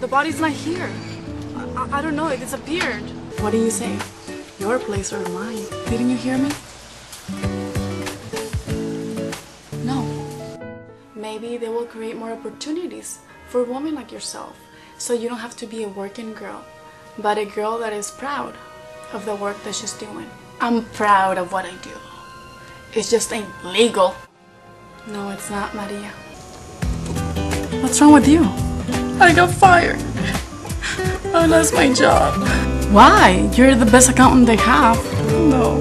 The body's not here. I don't know, it disappeared. What do you say? Your place or mine? Didn't you hear me? No. Maybe they will create more opportunities for women like yourself, so you don't have to be a working girl, but a girl that is proud of the work that she's doing. I'm proud of what I do. It just ain't legal. No, it's not, Maria. What's wrong with you? I got fired. I lost my job. Why? You're the best accountant they have. No,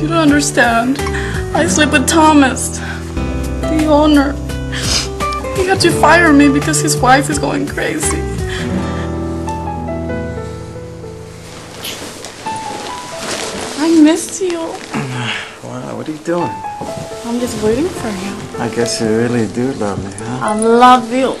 you don't understand. I slept with Thomas, the owner. He had to fire me because his wife is going crazy. I missed you. Wow, what are you doing? I'm just waiting for you. I guess you really do love me, huh? I love you.